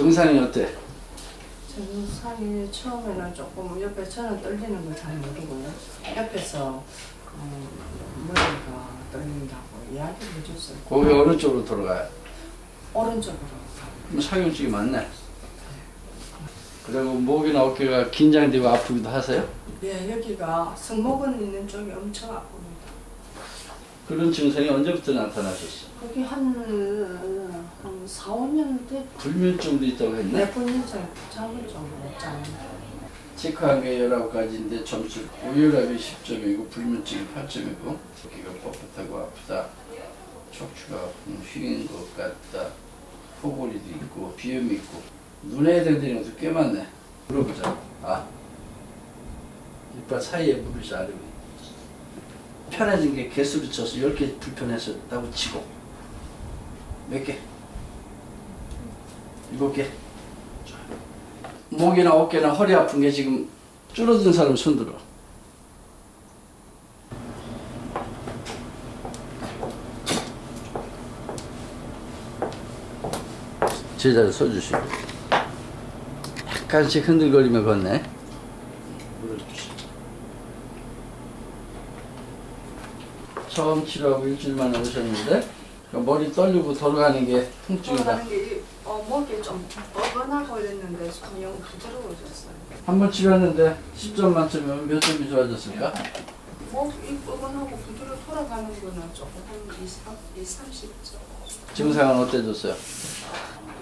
정상이 어때? 정상이 처음에는 조금 옆에 저는 떨리는 걸 잘 모르고요. 옆에서 머리가 떨린다고 이야기를 해줬어요. 고개 오른쪽으로 돌아가요? 오른쪽으로. 그럼 상용증이 맞네? 네. 그리고 목이나 어깨가 긴장되고 아프기도 하세요? 네, 여기가 승모근 있는 쪽이 엄청 아픕니다. 그런 증상이 언제부터 나타나셨어요? 그게 한 4, 5년 됐. 불면증도 있다고 했네? 네, 불면증, 잠을 좀 못 자요. 체크한 게 19가지인데 점수 고혈압이 10점이고 불면증이 8점이고 귀가 뻣뻣하고 아프다, 척추가 휘는 것 같다, 포골이도 있고 비염이 있고 눈에 해당되는 것도 꽤 많네. 물어보자. 아, 이빨 사이에 물이 자르고 편해진 게 개수로 쳐서 10개 불편했었다고 치고 몇 개? 7개. 목이나 어깨나 허리 아픈 게 지금 줄어든 사람 손들어. 제자리 서주시고 약간씩 흔들거리며 걷네. 처음 치료하고 일주일 만에 오셨는데 머리 떨리고 돌아가는 게 통증이다. 돌아가는 게 목이 좀 뻐근하고 이랬는데 좀 영 부드러워졌어요. 한번 치료했는데 10점 만점이면 몇 점이 좋아졌을까? 목이 뻐근하고 부드러 돌아가는 거는 조금 20, 30점. 증상은 어때졌어요?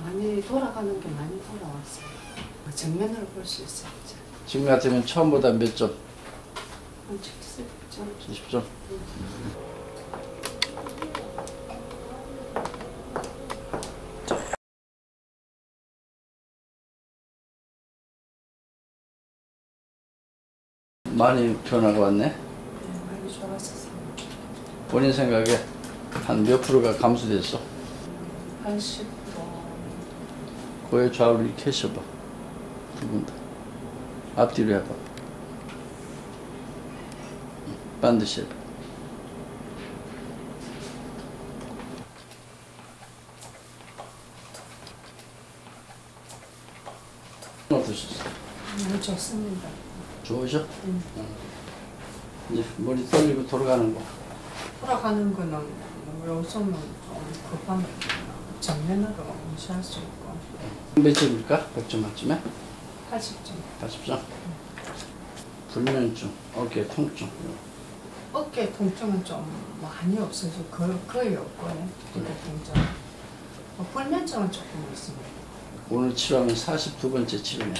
많이 돌아가는 게 많이 돌아왔어요. 정면으로 볼 수 있어요. 지금 같으면 처음보다 몇 점? 한 70점. 많이 변화가 왔네? 네, 많이 좋아졌어요. 본인 생각에 한 몇 프로가 감소됐어? 한 10%. 고개 좌우를 이렇게 해줘봐. 두 분 다. 앞뒤로 해봐. 반드시 해봐. 어떠셨어요? 너무 좋습니다. 좋으셔? 응. 이제 머리 떨리고 돌아가는 거. 돌아가는 거는 요즘은 급하면 정면으로 무시할 수 있고. 몇 점일까? 100점 맞춤에? 80점. 응. 불면증, 어깨 통증. 어깨 통증은 좀 많이 없어서 거의 없고요. 어깨 통증. 불면증은 조금 있습니다. 오늘 치료하면 42번째 치료네.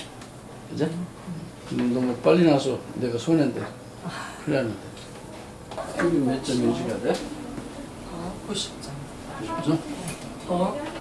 그죠? 너무 빨리 나서 내가 손해인데. 큰일 났는데. 여기 몇 점 유지가 돼? 90점. 90점? 어?